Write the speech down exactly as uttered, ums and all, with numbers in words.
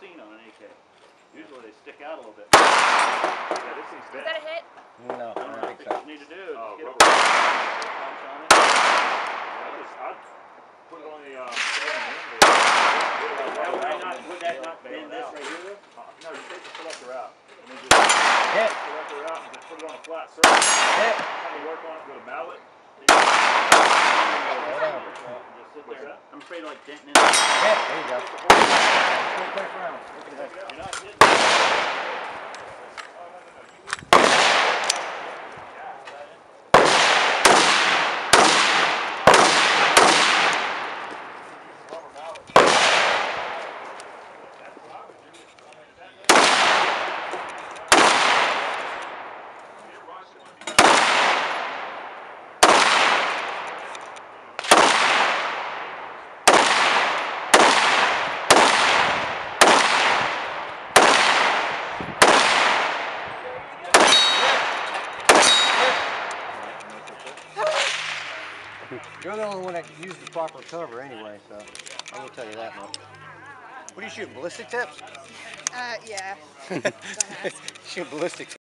seen on an A K. Usually they stick out a little bit. Yeah, this thing's dead. Is that a hit? No, I don't think so. What you need to do is oh, get a punch on it. Yeah, just, I'd put it on the... Uh, yeah. Would that not, would that not bend this right here? Uh, no, you take the selector out. And then just hit. Selector out and just put it on a flat surface. Hit. Kind of work on it with a mallet. I'm afraid of like denting in. Yeah, there you go. You're not hitting. You're the only one that can use the proper cover anyway, so I will tell you that much. What do you shoot, ballistic tips? Uh, yeah. Shoot ballistic tips.